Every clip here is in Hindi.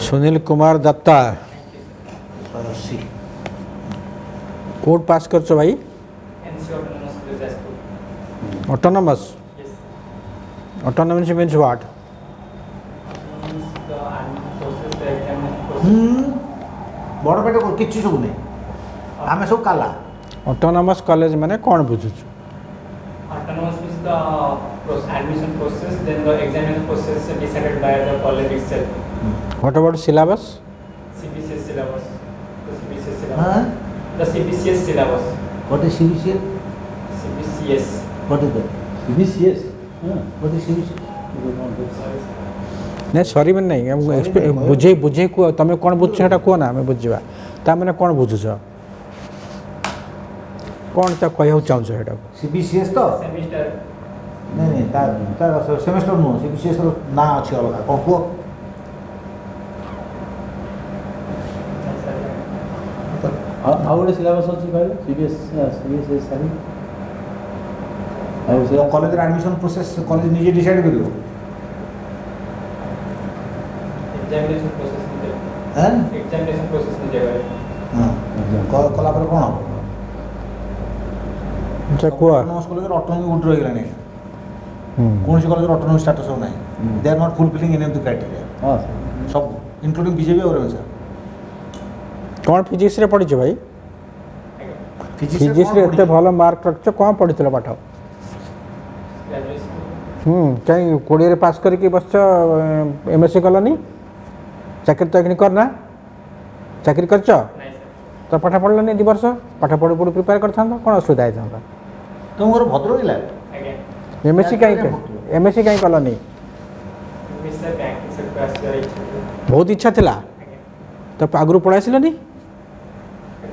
सुनील कुमार दत्ता कोड पास कर भाई ऑटोनमस ऑटोनमस मीन्स व्हाट बड़ पेट को किसी सब नहीं आम सब काला ऑटोनमस कॉलेज माने कौन बुझु autonomous is the admission process then the examination process is decided by the college itself what about syllabus CBCS syllabus the CBCS syllabus हां the CBCS syllabus what is CBCS CBCS what is that CBCS हां व्हाट इज सीबीसीएस ने सॉरी मन नहीं बुझे बुझे को तमे कोन बुझछ हेटा को ना हमें बुझबा ता माने कोन बुझछ कौन ता कहू चाहू हेटा सीबीसीएस तो सेमेस्टर नहीं नहीं ता ता सेमेस्टर नो सीबीसीएस रो ना अछि अलग कोन को आउडे सिलेबस अछि भाई सीबीएस सीबीएस सारी आउ से कॉलेज रे एडमिशन प्रोसेस कॉलेज निजे डिसाइड करियो एग्जामिनेशन प्रोसेस निजे हां एग्जामिनेशन प्रोसेस निजे हां कला पर कोन हो ऑटोनोमस कॉलेज रे ऑटोनोमी उड रहि गलाने कोनसी कॉलेज रे ऑटोनोमी स्टेटस हो नाही they are not fulfilling any of the criteria हां सब इंक्लूडिंग बीजेपी और सर कोन फिजिक्स रे पढि छ भाई फिजिक्स रे एते भलो मार्क रख छ कोन पढि तले पाठ काई कोडी रे पास करके बस छ एमएससी करलनी चाकरी तो एकनी करना चाकरी कर छ नाही तो पाठ पढलनी 2 वर्ष पाठ पढ पढ प्रिपेयर करथान कोन असुविधा आइ जांदा तुम घर भद्र होला एमएससी काई कला नहीं मिस्टर बैंक से पास करै बहुत इच्छा थिला तो आगु पढाइसिल नहीं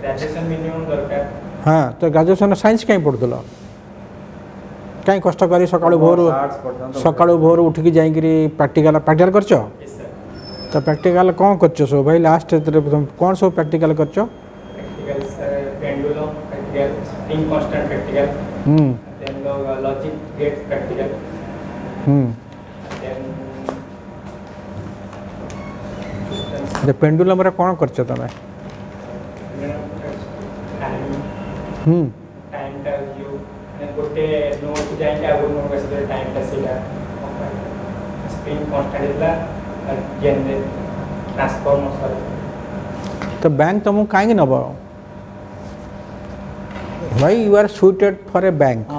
ग्रेजुएशन मिनिमम दरकार हां तो ग्रेजुएशन साइंस काई पढदलो काई कष्ट करी सकाळु भोर उठ के जाई के प्रैक्टिकल करछो यस सर तो प्रैक्टिकल कोन करछो सो भाई लास्ट कोन सो प्रैक्टिकल करछो pendulum practical spring constant practical then logic gate practical then pendulum रे कोन करछ तमे टाइम टा यू ने गोटे नोट जाई के आगु नोट से टाइम टा सेला स्प्रिंग कांस्टेंट इला देन ट्रांसफॉर्मर सर तो बैंक तुम काहे नबो Why you are suited for a bank? As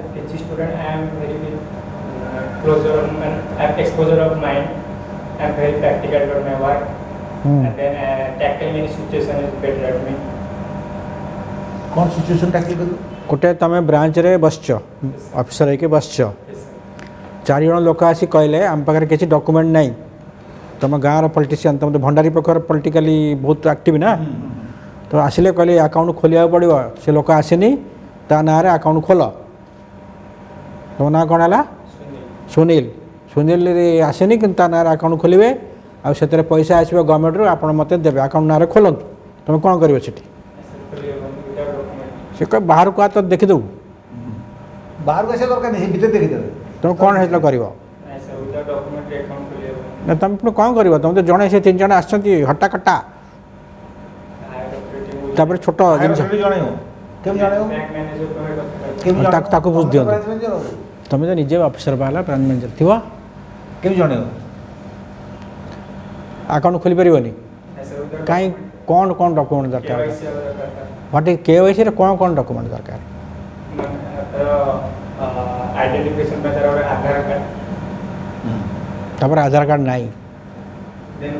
a PhD student, I am very closer and exposure of mind. I am very practical about my work, and then tackling any situation is better at me. कौन situation tackle करूँ? कोटे तमें branch रे बस चो, officer रे के बस चो. चार योन लोका ऐसी कोयले, हम पकड़ के ऐसी document नहीं. तमें गांव रो politician, तमें तो भंडारी पकड़ politically बहुत active ना. तो आसिले कहले अकाउंट खोलिया पड़ो से लोक आसेनी ता ना अकाउंट खोल तुम ना कौन है सुनील सुनील आसेनी कि ना अकाउंट खोलिए आते पैसा आसो गवर्नमेंट रू आप मत देवे अकाउंट ना खोलु तुम कौन कर बाहर को आ तो देखीदेव बाहर को दरकार नहीं भीतर देखीदेव तुम कौन है कर तुम कौन कर तुम तो जड़े से तीन जन आटा कटा तापर छोटा जिंस केम जानो केम जानो ताको बुझ दियो तमे तो निजे ऑफिसर बाला ब्रांच मैनेजर थिवा केम जानो अकाउंट खोली परबोनी काई कोन कोन डॉक्यूमेंट दरकार बाटे केवाईसी रे कोन कोन डॉक्यूमेंट दरकार आइडेंटिफिकेशन पेपर और आधार कार्ड तापर आधार कार्ड नाही देन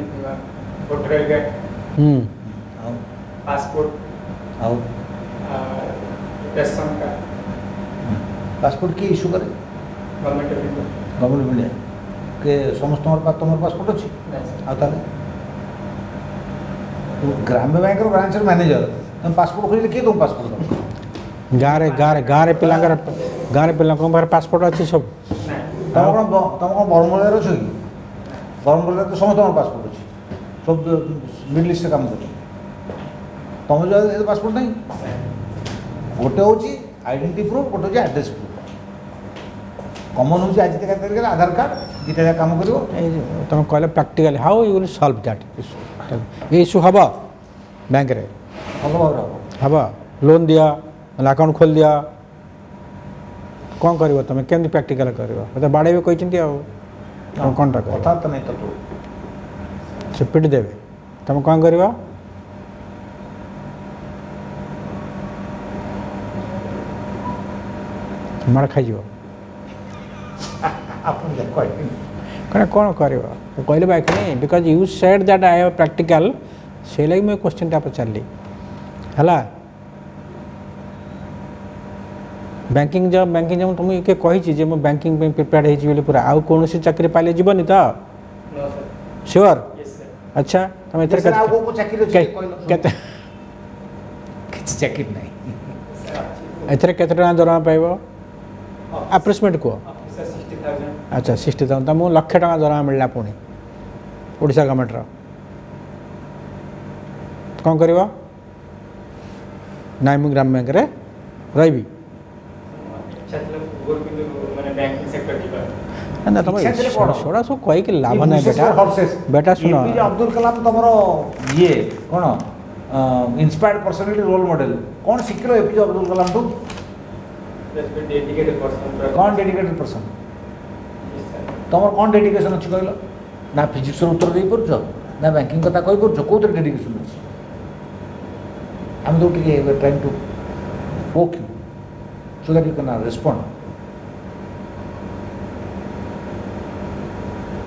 फोटो रे पासपोर्ट आओ रेशन का पासपोर्ट की इशू करे गवर्नमेंट ऑफ इंडिया के समस्त तुम्हारे पासपोर्ट अच्छी आउ ग्राम्य बैंक ब्रांच मैनेजर तुम पासपोर्ट खोल किए तुम पासपोर्ट गाँव गाँव पासपोर्ट अच्छी सब तुम कौन बरमूला अच्छे कि बरमूला तो समस्त पासपोर्ट अच्छी सब मिडिल ईस्ट काम कर तुम पासपोर्ट नहीं गोटे हूँ आइडेंटिटी प्रूफ, गोटे हूँ एड्रेस प्रूफ। कमन हूँ आज तक आधार कार्ड दुटा जाक कम कर। तुम कहल practically how you will solve that issue? ये इश्यू हम बैंक हम लोन दिया अकाउंट खोल दिया कौन कर तुम के प्रैक्टिकल कर बाड़े भी कही कौन कथा तो नहीं तो चिपिट देवे तुम कौन कर मार खाई कौन कर कहले भाई नहीं because you said that I have practical से लगे मुझे क्वेश्चन टा पचारि है बैंकिंग जब तुमको किए कही बैंकिंग प्रिपेयर हो पूरा आउ कौन चाकरी पाले जीवन तो श्योर? अच्छा तुम एथरे केते टका दरमा पाइबो अप्रोक्सीमेट को? अच्छा 60,000 तुम लक्ष टा दरमा मिलला पुणी ओडिशा गवर्नमेंट कौन कर ग्राम बैंक रे रही सोड़ा सब कह लाभ ना बेटा सुन अब्दुल कलाम तुम ये कौन इंस्पायर्ड पर्सनालिटी रोल मॉडल कौन शिखिल एपीजे अब्दुल कलाम टू कौन डेडिकेटेड पर्सन तुम कौन डेडिकेशन अच्छी कहल ना फिजिक्स उत्तर दे पार ना बैंकिंग कथा कही पार कौन डेडिकेशन अच्छी आम तो trying to walk you so that you can respond.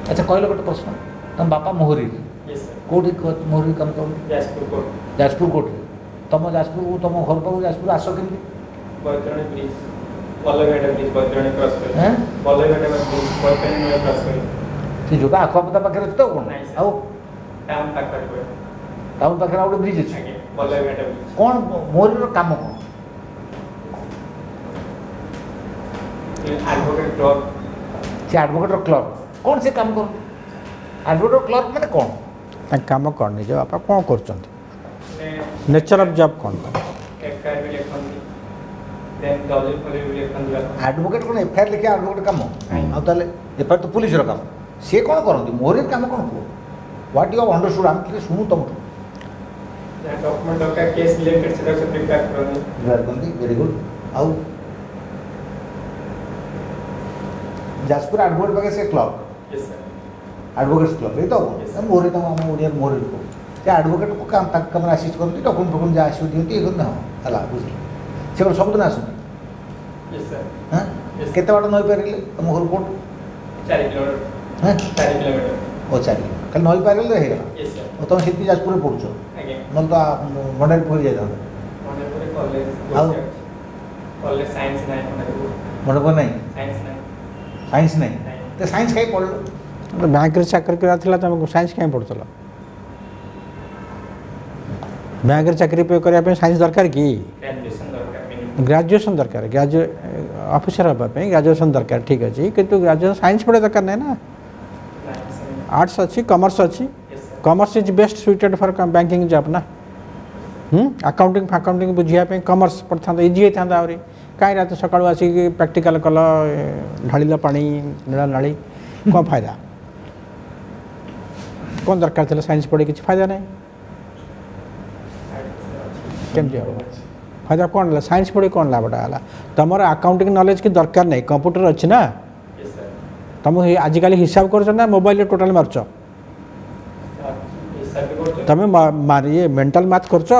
अच्छा कहल गोटे प्रश्न तुम बापा मोहरी कोर्ट मोहरी कम कर जाजपुर कोर्ट तुम जाजपुर को तुम घर पाक जाजपुर आस कमी जो आखपता पाखे तो कौन टाउन पाखे गोटे ब्रिज अच्छे कौन मोहरी कम कौन से आडभोकेटर क्लर्क कौन से कम कर आडभोकेटर क्लर्क मैंने कौन काम कौन निज बापा कौन कर नेचर ऑफ जॉब कौन एडवोकेट कौन एफआईआर लिखे एडवोकेट कम आफआईआर तो पुलिस कम सी कौन करती मोहरी कम कौन कह व्हाट यू अंडरस्टूड आम कि शुणु तुम वेरी गुड आउ जाजपुर एडवोकेट पाखे से क्लब एडवोकेट्स क्लब ये तो मोहरी तुम आम ओडिया मोहरी से आडभोकेट को कम आसीस्ट करती डकुमेंट फकुमेंट जहाँ आसो दिखती ये हाला बुझे से सब दिन आस केत बाट नई पारे तुम घर कोर्ट ओ 4 किलोमीटर खाली नई पारे होगा तुम से जाजपुर में पढ़ुच ना तो मंडारीपुर मंडारीपुर नहीं तो साइंस कहीं पढ़ लो तो बैंक चाकरी कराला तुमको साइंस कहीं पढ़ुल बैंक चाकरी करने साइंस दरकार कि ग्रेजुएशन दरकार ऑफिसर होगापी ग्रेजुएशन दरकार ठीक अच्छे किंतु ग्रेजुएशन साइंस पढ़े दरकार नहीं ना आर्ट्स अच्छी कॉमर्स अच्छी commerce is best suited for banking job ना अकाउंटिंग फाकाउंटिंग बुझापी कॉमर्स पढ़ता इजी होता आहरी कहीं रात सका आसिक प्रैक्टिकल कल ढाल पा नीला नाली कौन फायदा कौन दरकार था साइंस पढ़े कि फायदा ना कमी फायदा कौन है साइंस पढ़े कौन लाभटा तुम अकाउंटिंग नॉलेज की दरकार नहीं कंप्यूटर अच्छी ना तुम आजिकल हिसाब कर मोबाइल टोटाल मारच तुम ये मेंटल मैथ करच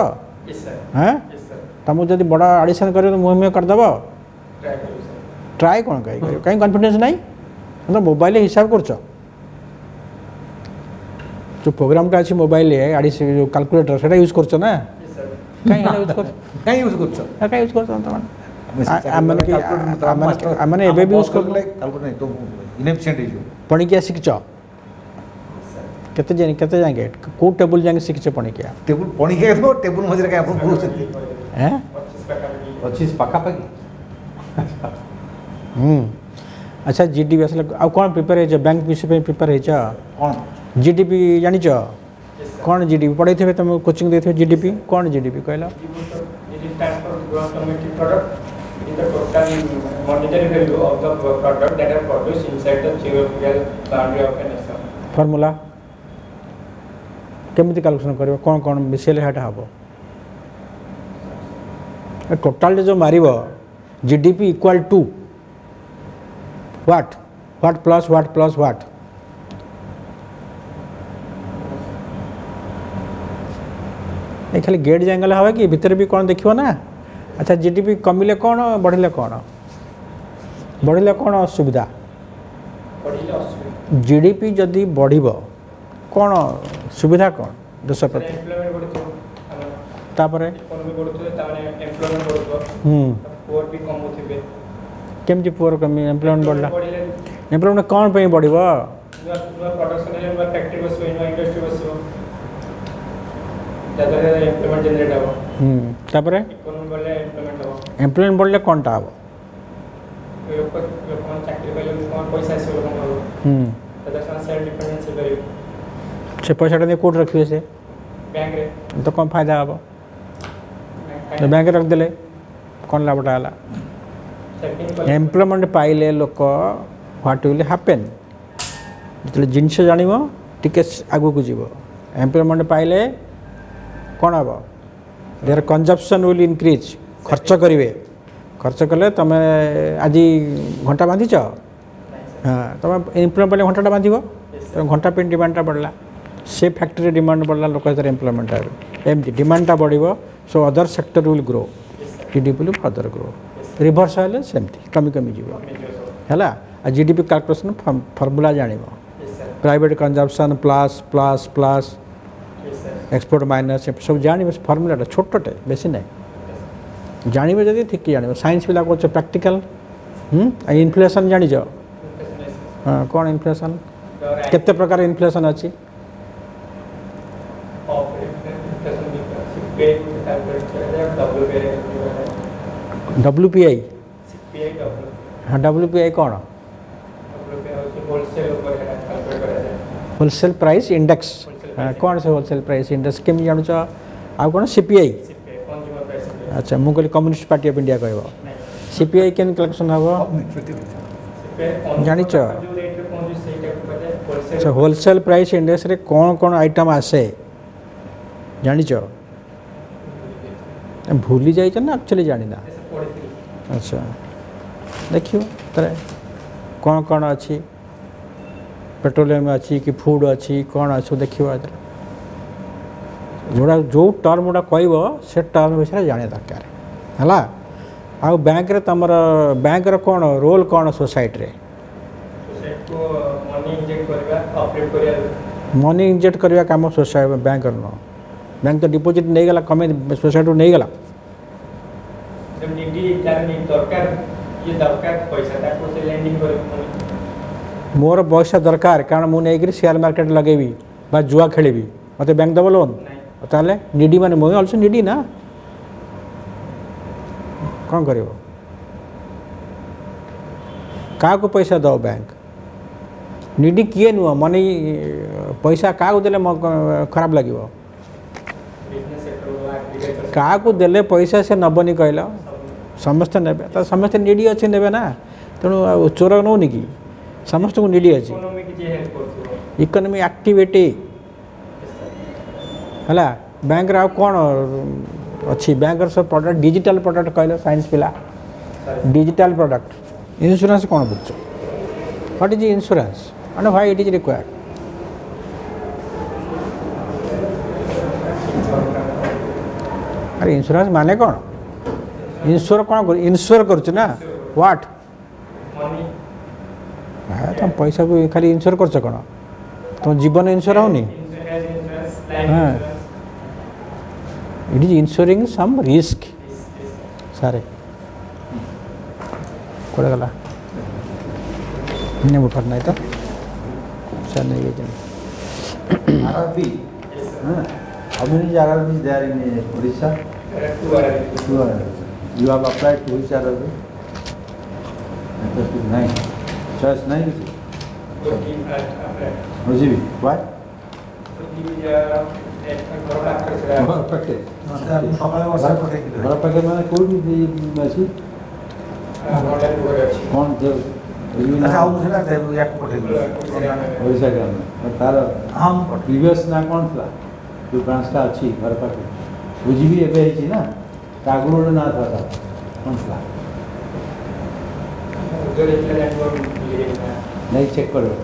तुमको जब बड़ा आडिशन कर मुहमे करदेव ट्राए कौन कहीं कहीं कॉन्फिडेंस नहीं तुम मोबाइल हिसाब करच जो प्रोग्रामटा अच्छी मोबाइल जो कैलकुलेटर से यूज करच ना कहीं यूज कर पणिकिया शिखच केते जाएंगे को टेबुल जाएंगे शिखच पणिकिया टेबुल पणिकिया तो टेबुल मजे का अपन गुरु छथि हैं 25 पाका पाकी अच्छा जीडीपी असले आ कोन प्रिपेयर हे बैंक विषय पे प्रिपेयर हे छ कोन जीडीपी जानि छ कौन जीडीपी पढ़ाई थे तुम कोचिंग देते जीडीपी कौन जीडीपी कहला economically product is the total monetary value of the product that are produced inside the geographical boundary of a nation. Formula. केमिति कैलकुलेशन करिबो कोन कोन मिसेले हाटा हबो ए टोटल जो मारिबो GDP equal to what what plus what plus what ए खाली गेट जंगल हवे कि भीतर भी कोन देखिबो ना अच्छा जीडीपी कमिले कोन बढ़िले कोन असुविधा बढ़िले असुविधा जीडीपी जदी बढ़िबो कोन सुविधा कोन देश प्रति तापरे एम्प्लॉयमेंट बढ़तो पुअर भी कम होथिबे केमजी पुअर कम एम्प्लॉयमेंट बढ़ला एम्प्लॉयमेंट कोन पे बढ़िबो प्रोडक्शन रे फैक्ट्री बसबो इंडस्ट्री बसबो जदरे एम्प्लॉयमेंट जनरेट हबो तापरे इकोनॉमी बढ़ले एम्प्लॉयमेंट हबो एम्प्लॉयमेंट बढ़ले कोनटा हबो कोन चाकरी पहिले कोन पैसा से हबो तदसन सेल्फ डिपेंडेंसी बे से पैसा दे कोड रखिए से बैंक रे तो कम फायदा आबो तो बैंक रख देले कोन लाभटा आला एम्प्लॉयमेंट पाइले लोक व्हाट विल हैपन जतले जिंस जानिबो टिके आगु को जीवो एम्प्लॉयमेंट पाइले कोन आबो देयर कंजम्पशन विल इंक्रीज खर्च करिवे खर्च करले तमे आज घंटा बांधिछ हां तमे एम्प्लॉयमेंट पाइले घंटाटा बांधिबो तो घंटा पे डिमांडटा बढ़ला से फैक्ट्री डिमांड बढ़ला लोक एम्प्लॉयमेंट आए एमती डिमांडटा बढ़ो so other sector will grow GDP further grow reverse हेल्ले सेमती कमी कमी जीव है जीडीपी कैलकुलेशन फर्मूला जान private consumption plus plus plus export minus सब जान फर्मूलाटा छोटे बेसी ना जानवे जब ठीक जान साइंस पिला कौच प्रैक्टिकल इनफ्लेशन जान कौन इनफ्लेशन केते प्रकार इनफ्लेशन अच्छी डब्ल्यूपीआई हाँ डब्ल्यूपीआई कौन होलसेल प्राइस इंडेक्स कौन से होलसेल प्राइस इंडेक्स केमी जानू आ कौन सीपीआई अच्छा मुझे कम्युनिस्ट पार्टी ऑफ इंडिया कह सीपीआई केन कलेक्शन हम जान अच्छा होलसेल प्राइस इंडेक्स रे कौन कौन आइटम आसे जानी चो भूली जाए ना एक्चुअली जानी ना अच्छा देखियो तरह कौन कौन अच्छी पेट्रोलियम अच्छी कि फूड अच्छी कौन अच्छे देखियो जोड़ा जो टर्म गुड़ा कह से टर्म विषय जाना दरकार है आ बैंक रे तमर बैंक रे कौन रोल कौन सोसाइटी रे मनी इंजेक्ट करवा काम सोसाइटी बैंक न बैंक तो डिपोजिट नहीं गला कमे सोसाइटी नहीं गला जब निडी जानि दरकार ये दरकार पैसा ताको से लेंडिंग करे मोर पैसा दरकार कारण मु नै गिर शेयर मार्केट लगेबी बा जुआ खेलेबी मते बैंक दबो लोन ताले निडी माने मु आल्सो निडी ना कोन करिवो का को पैसा दो बैंक निडी किए नुआ माने पैसा का को देले खराब लागिवो क्या को देले पैसा से नबनी कहल समस्ते ने समस्ते निडी अच्छे ने ना तेणु चोर नौन कि समस्त को निडी अच्छे इकोनॉमी एक्टिविटी है बैंक रे कौन अच्छी बैंक सब प्रोडक्ट डिजिटल प्रोडक्ट कहल साइंस पिला डिजिटल प्रोडक्ट इंश्योरेंस कौन बुझ what is insurance and why it is required अरे इंश्योरेंस माने कौन इंश्योर करा व्हाट तुम पैसा को खाली इंश्योर कर कौन तुम जीवन इंश्योर होनी हाँ it is insuring some risk सारे कौन गला नहीं बुफर नहीं तो सर नहीं गए How many RRBs is there in Odisha? There are two RRBs. You have applied to which RRB? That is 9. Choice 9 is it? No, GB. What? No, GB is previous ना कौन था जो ब्रांच का अच्छी भरपाटे बुझी भी एबी ना कागरोड ना था कौन था नहीं चेक करो ओके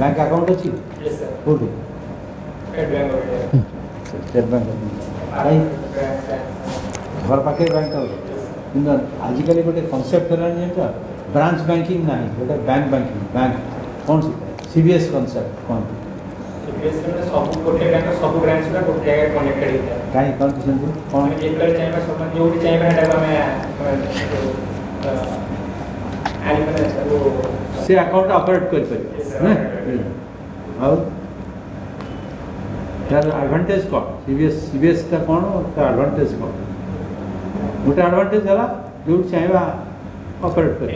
बैंक अकाउंट अच्छी ओके स्टेट बैंक आई भरपाटे बैंक किंतु आजिकल गोटे कॉन्सेप्ट है ब्रांच बैंकिंग ना गोटे बैंक बैंकिंग बैंक कौन सीबीएस कॉन्सेप्ट कौन से अकाउंट ऑपरेट एडवांटेज कौन सीबीएस का कौन एडवांटेज कौन गोटे एडवांटेज है जो चाहिए ऑपरेट कर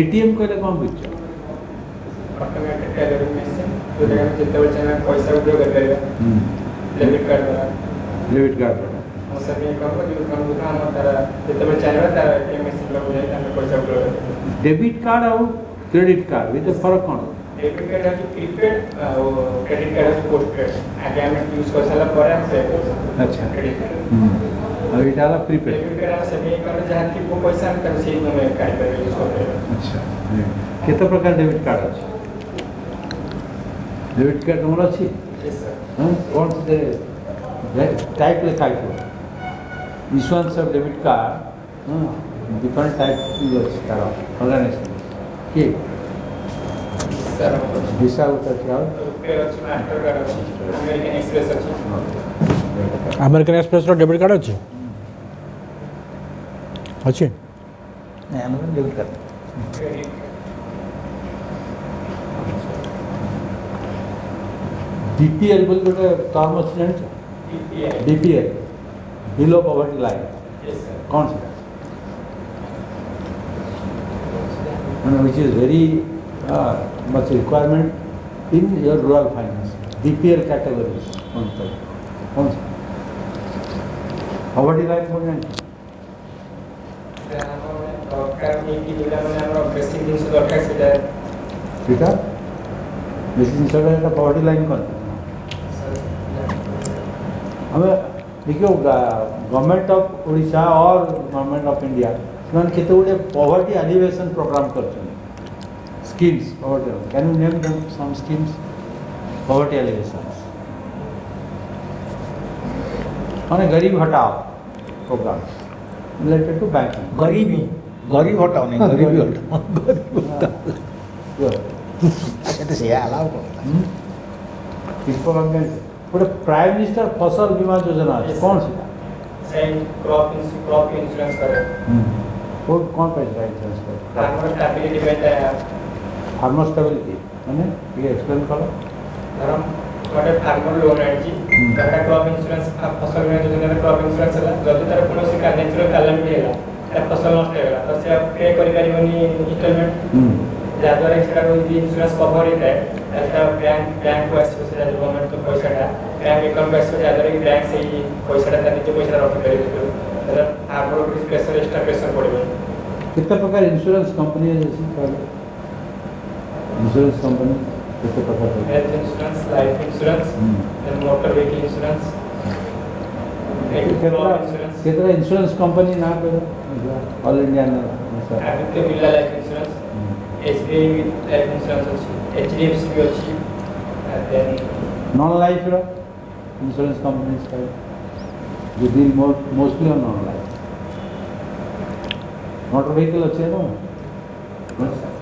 एटीएम कहले कौन बुझ ऑटोमेटिक टेलरिंग मशीन जो जगह जितने बच्चे में पैसा उपयोग कर लेगा डेबिट कार्ड बना और सभी काम जो काम होता है हम तारा जितने बच्चे में तारा ये मशीन लग जाएगा हमें पैसा उपयोग डेबिट कार्ड और क्रेडिट कार्ड विद फर्क कौन डेबिट कार्ड है प्रीपेड और क्रेडिट कार्ड है पोस्टपेड आगे हम यूज कर साला पर हम से अच्छा क्रेडिट कार्ड और इटा ला प्रीपेड डेबिट कार्ड सभी कार्ड जहां की वो पैसा अंतर से में कार्ड पर यूज होता है अच्छा कितना प्रकार डेबिट कार्ड है डेबिट कार्ड तुम्हारा अच्छी कौन से टाइप लिखा issuance of debit card different type organisation कि Visa American express debit card अच्छी अच्छी डेबिट कार्ड डीपीएल बोल गोटे टर्म अच्छी जान डीपीएल बिलो पॉवर्टी लाइन कौन सा which is very much requirement in your rural finance डीपीएल कैटेगरी कौन सा पॉवर्टी लाइन कौन जान बेसिक जिनका पॉवर्टी लाइन कौन हमें देखियो गवर्नमेंट ऑफ ओडिशा और गवर्नमेंट ऑफ इंडिया केत गुड़े पॉवर्टी एलिवेशन प्रोग्राम कर schemes poverty can you name them some schemes poverty elevation माने गरीब हटाओ प्रोग्राम रिलेटेड टू बैंकिंग गरीबी गरीब हटाओ नहीं गरीबी हटाओ गरीब हटाओ अच्छा तो से अलाउ कर इस प्रोग्राम में प्राइम मिनिस्टर फसल बीमा योजना कौन सी क्रॉप इंश्योरेंस करे कौन पैसा इंश्योरेंस करे फार्मर स्टेबिलिटी बेटा है फार्मर स्टेबिलिटी माने ये एक्सप्लेन करो धरम बड़े फार्मर लोन है जी कटा क्रॉप इंश्योरेंस फसल बीमा योजना रे क्रॉप इंश्योरेंस है जब तरह कोनो से नेचुरल कलम भी हैला ए फसल नष्ट हैला तो से पे करि परिबनी इंस्टॉलमेंट ज्यादा रे सेटा कोई इंश्योरेंस कवर ही है ऐसा बैंक बैंक को एक्सेस से गवर्नमेंट को पैसा का बैंक अकाउंट में से ज्यादा ही बैंक से ही पैसा का निजी पैसा रख कर देते हैं आपको किस प्रेशर एक्स्ट्रा प्रेशर पड़ेगा कितने प्रकार इंश्योरेंस कंपनी है जैसे पहले इंश्योरेंस कंपनी कितने प्रकार है health insurance life insurance and motor vehicle insurance कितना इंश्योरेंस कंपनी ना पे ऑल इंडिया में sir Aditya Birla life insurance SBI life insurance HDFC भी अच्छी देन नॉन लाइफ रो इंश्योरेंस कंपनीज का जो deal mostly on non life motor vehicle अच्छे ना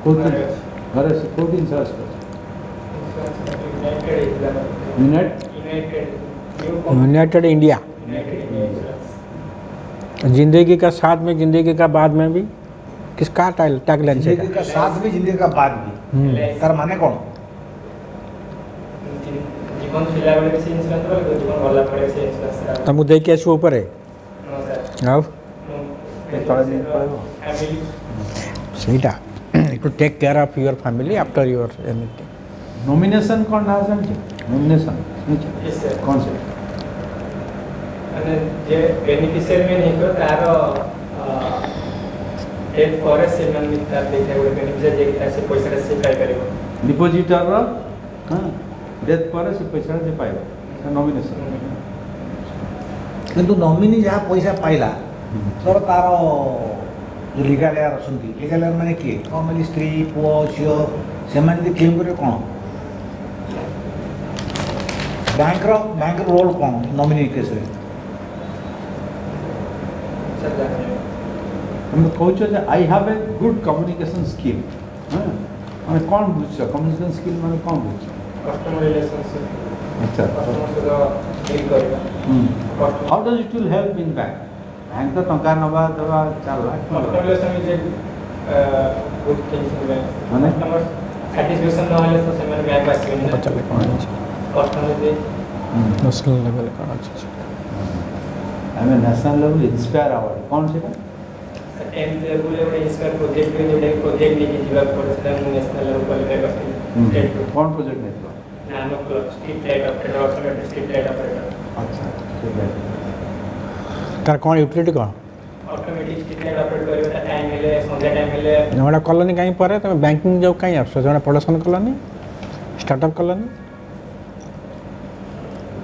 कोई घर से कोई इंश्योरेंस यूनाइटेड इंडिया जिंदगी का साथ में जिंदगी का बाद में भी किसका टैगलाइन है जिंदगी का साथ में जिंदगी का बाद में तर माने कौन जीवन जिला वाले से इंश्योरेंस वाले को जीवन वाला पड़े से इंश्योरेंस तुम देख के सो ऊपर है नो सर अब थोड़ा दिन पड़ेगा सहीटा to take care of your family after your anything. Nomination कौन था sir ji? Nomination yes sir. कौन से? अने जे beneficiary में नहीं को तारो एक forest सेमन में तार देखा हुआ beneficiary जे ऐसे पैसा कैसे पाई करेगा? Depositor रा हाँ डेथ forest पैसा कैसे पाएगा? Sir nomination. किंतु nominee जहाँ पैसा पायला सर तारो जो legal layer सुनती legal layer मैंने किए normally स्त्री पोचियो सेमन दी क्लेम करे कौन? बैंक रोल कौन नॉमिनी केस रे हम कहू जे I have a good communication skill हम कौन बुझ कम्युनिकेशन स्किल माने कौन बुझ कस्टमर रिलेशनशिप अच्छा डील करबा how does it will help in bank तो टका नबा दबा 4 लाख कस्टमर रिलेशन में जे गुड थिंग्स माने कस्टमर सैटिस्फैक्शन न होले तो सेमन बैंक पास चले कौन नेशनल लेवल का हमें नेशनल लेवल इंस्पायर अवार्ड कौन से प्रोजेक्ट प्रोजेक्ट नेशनल लेवल कौन प्रोजेक्ट अच्छा तार कौन यूटिलिटी का ऑटोमेटिक स्ट्रीट लाइट ऑपरेट करबा टाइम हेले संध्या टाइम हेले हमरा कॉलोनी काई परे त बैंकिंग जॉब काई आछो जणा प्रोडक्शन कॉलोनी स्टार्टअप कॉलोनी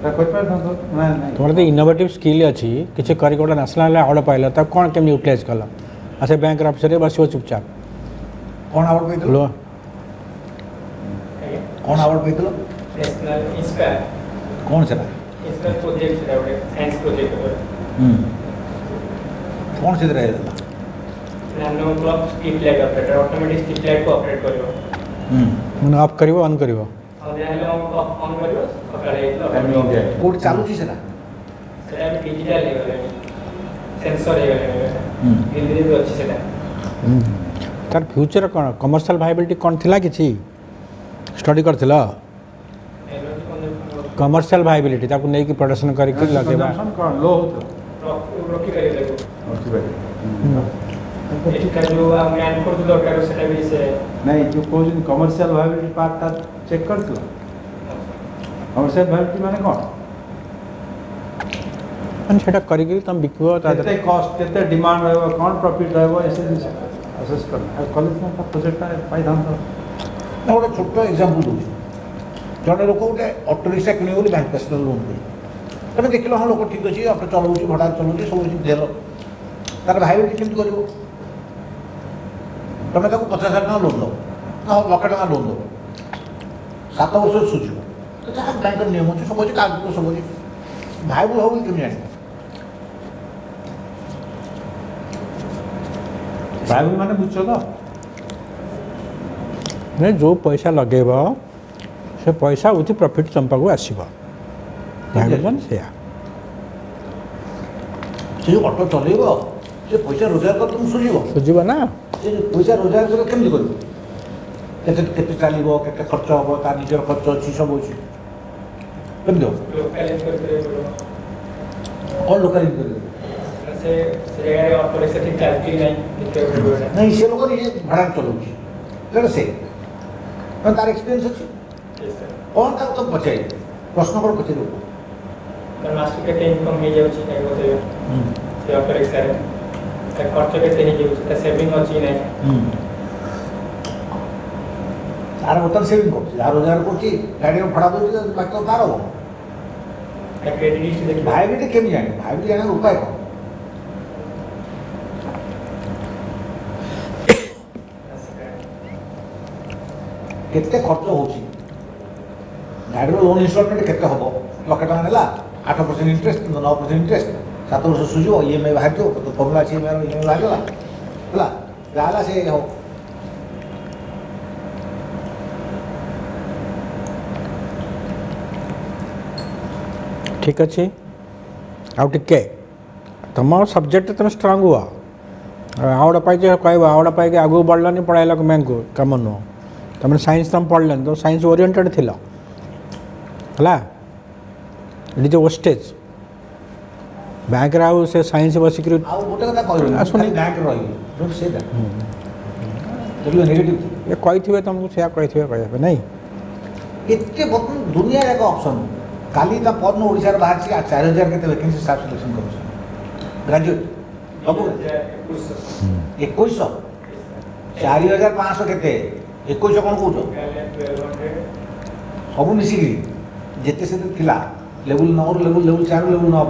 तोर तो इनोवेटिव स्किल अच्छी किसी कर नेशनल अवार्ड पाइल तक कौन केमी यूटिलाइज कल आ से बैंक अफिसर बस चुपचाप कौन अवार्ड पाइल कौन अवार्ड पाइल नेशनल इंस्पायर कौन से नेशनल प्रोजेक्ट से अवार्ड साइंस प्रोजेक्ट कौन से रहे nano clock street light operator automatic street light को ऑपरेट करियो मन ऑफ करियो ऑन करियो कोड चालू जी सेना same digital level sensor level इंद्रिय तो अच्छी सेना तर फ्यूचर कोन कमर्शियल वायबिलिटी कोन थिला किछि स्टडी करथिला कमर्शियल वायबिलिटी ताकु नै कि प्रोडक्शन करि कि लगेबा कोन लो होतो रोकी करि लेबो रोकी भाई एक का जो ज्ञान को दरकार सेटा भी से नहीं जो कोजन कमर्शियल वायबिलिटी पार्ट का चेक करतो कमर्शियल वायबिलिटी माने कोन अन सेटा करी के तुम बिकबो तते कॉस्ट तते डिमांड रहबो कोन प्रॉफिट रहबो ऐसे असेस करना कॉलेज में प्रोजेक्ट का पाई धान तो और एक छोटा एग्जांपल दो जने लोक उठे ऑटो रिक्शा किने बोली बैंक पर्सनल लोन दे तने देखलो हां लोक ठीक अछि अपन चलाउछ भडा चलाउछ सब देलो तार वायबिलिटी किंतु करबो तमे तको 50000 ना लोन दो ना लख ना लोन दो 7 वर्ष सुझो तो जहाँ बैंक नियम हो सब कागज सब भाई बोल हम कमी जान भाई मैंने बुझ तो नहीं जो पैसा लगेब से पैसा उठी प्रॉफिट चंपा को आसब से ऑटो चलेब से पैसा रोजगार कर तुम सुझब सुझब ना पैसा रोजगार कर कमी कर केते चलो के खर्च हम तार निजर खर्च अच्छी सब अच्छी और लोकल नहीं से लोग भाड़ा चलाऊ से तार एक्सपीरियंस अच्छी कौन तक तुम पचार प्रश्न कौन पचार तार बतन सेविंग कर हजार हजार कोटी गाड़ी में फड़ा दो बाकी तो तार हो क्रेडिट लिस्ट देख भाई बेटे केम जाने भाई बेटे जाने उपाय को कितने खर्च होची गाड़ी में लोन इंस्टॉलमेंट कितने होबो लाख टका नेला 8% इंटरेस्ट 9% इंटरेस्ट 7 वर्ष सुझो ईएमआई भाग्यो तो फॉर्मूला छी मेरो ईएमआई लागला हला जाला से हो ठीक अच्छे आउटिके तुम सब्जेक्ट तुम स्ट्रांग हुआ आवड़ा पाई कह आवड़ा पाई आगे बढ़लानी पढ़ाला मैम को कम नुह तुम सैंस तुम पढ़लानी तुम सैंस ओरिएंटेड थी है इट इज वेस्टेज बैंक से सैंस बसिक कही तुमको से कही ये बर्तमान दुनिया जाक अप्सन काली पर्न ओडार बाहर 4,000 के स्टाफ सिलेक्शन कर ग्राजुएट 2,100 4,500 के 2,100 कौन कौन सब मिसिक जिते से थिला लेवल 9 लेवल लेवल 4 लेवल 9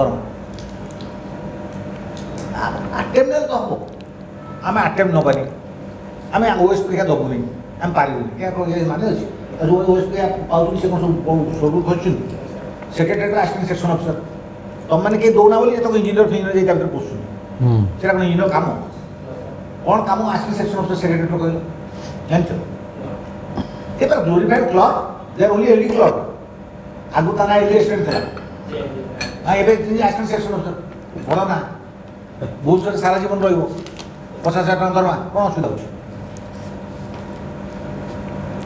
दरमा अटेम्प्ट तो हम आम अटेम्प्ट नबानी आम ओएस परीक्षा दबुनि आम पारे मान अच्छे जो ओएस परीक्षा पाँच से कौन सब स्वर खोज सेक्रेटेरिएट आसिस्टेंट सेक्शन अफिसर तुम मैंने कहीं दौना बोली इंजीनियर फिंजीनियर जा पोषण से इंजीनियर कम कौन कम आसिस्टेंट सेक्शन अफिसर सेक्रेटेरिएट कह जानच ये glorified clerk they are only AD clerk आगु ताना एलिस्टेंट था एसिस्टेंट सेक्शन अफिसर भल ना बहुत सारे सारा जीवन रोक 50,000 टाँग दरमा कौन असुविधा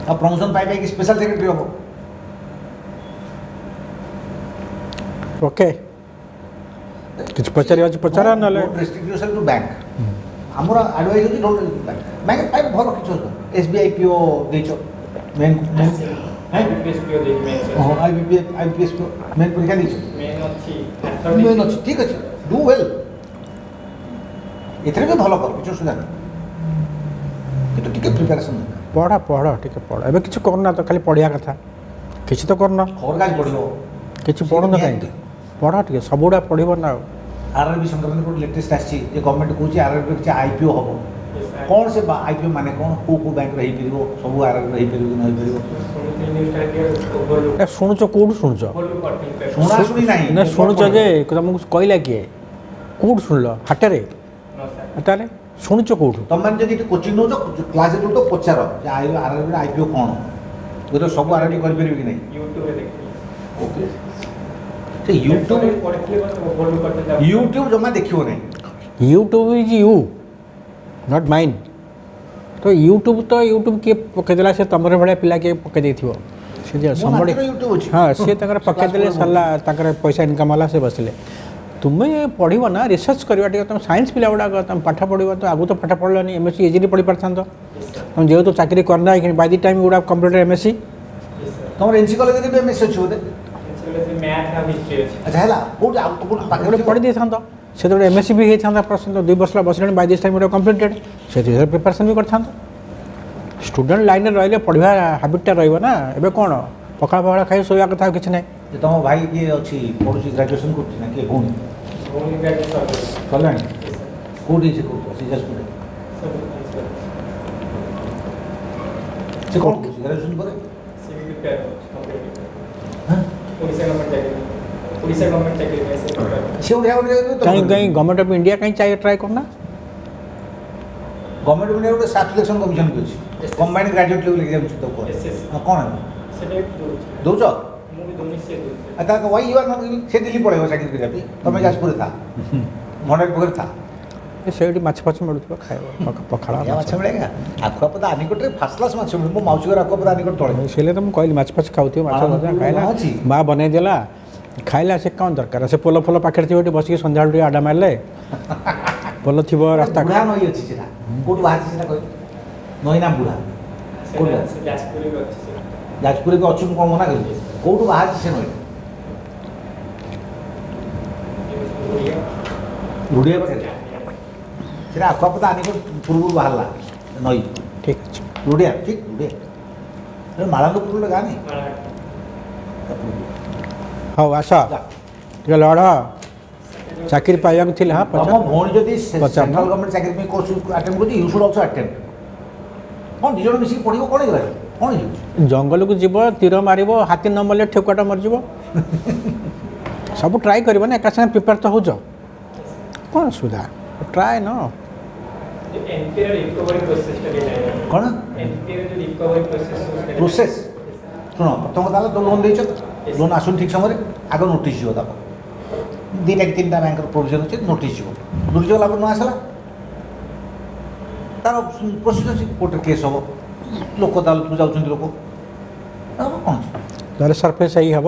हो प्रमोशन पाई स्पेशल सेक्रेटरी हम ओके डिस्ट्रीब्यूशन टू बैंक आम आडवाइज बैंक भल कि एसबीआई पीओ देख आईपीएस मेन परीक्षा मेन अच्छी ठीक अच्छे डू वेल एथरे भी भल कर किसी असुविधा ना कि प्रिपेरेसन पढ़ा पढ़ टे पढ़ ए कि करना तो खाली पढ़िया कथा किसी तो करना किसी पढ़ना कहीं पढ़ा टे सबुड़ा पढ़ना आरआरबी संक्रांत लेटेस्ट आसी गवर्नमेंट कहूँ आरआरबी किसी आईपीओ हम कौन से आईपीओ माने कौन को बैंक रहीपर सब आरआरबी रहीपर शुणुच कौट शुणुच शुणाशुणी ना शुणुच जे तुमको कहला किए कौट शुणल हाटे शुणुच कौट तुम मैंने जी कोचिंग नौ क्लास तो पचार आरआरबी आईपीओ कौन बोलो सब आरआरबी करें कि नहीं यूट्यूब जमा देखो ना YouTube is you not mine तो यूट्यूब किए पकईदेला से तुम भाया पिला किए पकई हाँ सी पकईदे सरला पैसा इनकम है से बसले तुम्हें पढ़व ना रिसर्च करवा तुम साइंस पिला गुड़ा तुम पाठ पढ़ो तो आगु तो पाठ पढ़लानी एमएससी एजीडी पढ़ी पार था तुम जो तो चाकरी करना है बाय द टाइम गुड़ा कंप्यूटर एमएससी तुम एनसी कॉलेज में भी एमएससी अच्छे बोलते पढ़ी दे था से तो एमएससी भी होता पर्सन 2 वर्ष बसला बाय दिस टाइम कंप्लीटेड से प्रिपरेशन भी करता स्टूडेंट लाइन में रही पढ़ा हाबिटा रहा एवं कौन पखा पखा खाई शोवा कथा कि ना तुम भाई किए अच्छी पढ़ू ग्रेजुएशन कर कहीं गवर्नमेंट ऑफ इंडिया कहीं चाहिए ट्राई करना गवर्नमेंट ऑफ इंडिया गोटे स्टाफ सिलेक्शन कमिशन भी अच्छी कंबाइंड ग्रेजुएट लेवल एग्जाम कौन दौच वाई से दिल्ली पड़े चाकरी करें तुम जाजपुर था मंडल पुखर था से मिलू खाइब पखाड़ा मिलेगा आखुआपदा आनिकटे फास्ट क्लास मछ मिले मो मौसी घर आखुआपदा आनिकट तले से तुम कहली मछ खाऊ माँ बनईदेला खाइला से कौन दरकार से पोल फोल पाखे थी बस सन्या आडा मारे पोल थी रास्ता नई अच्छी कौट बाहर नई ना बुढ़ा जाजपुर के अच्छी कौन मना कौट बाहर से नई बुढ़िया पाखे आखुआपता आने पूर्व बाहर नई ठीक अच्छे रुढ़िया ठीक रुढ़िया मालापुर गाँ नहीं हाँ आस लड़ चाकरी पाइबा थी हाँ भाई सेंट्रल गवर्नमेंट चाकरी कोर्स अटेम्प्ट कर यू शुड आल्सो अटेम्प्ट कौन दिजन मिसिक पढ़ो कौन कौन जंगल को जीव तीर मार हाथी न मरले ठेकुआटा मरज सब ट्राए करना एक साथ प्रिपेयर तो हो कौन सुधा ट्राए न कौन प्रोसेस शुण प्रथम कथा तो लोन दे लोन आस ठीक समय आगे नोटिस जीव तक 2 3टा बैंक प्रोविजन अच्छे नोटिस जीव नोटिस गला न आसला तार प्रोसेस अच्छे कोर्ट केस हम लोक अदालत जाऊँ लोक कौन तार सरफेस सही हम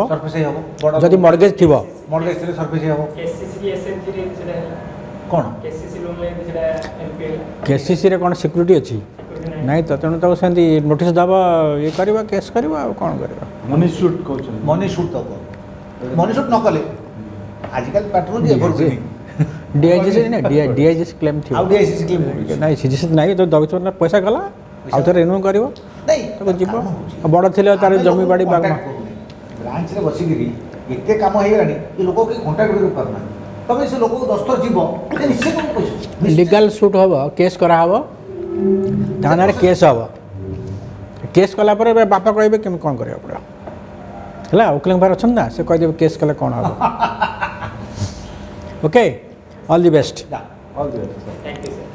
बड़ा मर्गेज थी मर्गेज सर्फेस कौन केसीसी कौन सिक्यूरीटी अच्छी नहीं तो तेणु तक से नोटिस दब ये करवा केस करवा कौन करवा मनी शूट तक मनी शूट न कले आजिकल पैट्रोल जे भरते डीआईजी से ना डीआईजी से क्लेम थियो आ डीआईजी से क्लेम नहीं सीजी नहीं तो दवितोना पैसा गला आ तो रिन्यू करबो नहीं तो जीवो बड़ थिले तार जमी बाड़ी बाग ब्रांच रे बसी गिरी एते काम हे रानी कि लोगो के कांटेक्ट करू परना तबे से लोगो दस्तर जीवो निश्चय कोन पैसा लीगल शूट होबो केस करा होबो थाना रे केस होबो केस कला पर बापा कहबे कि कोन करबो पड़ा हला उकलिंग बार अछन ना से कह देबे केस कला कोन होबो okay all the best thank you sir.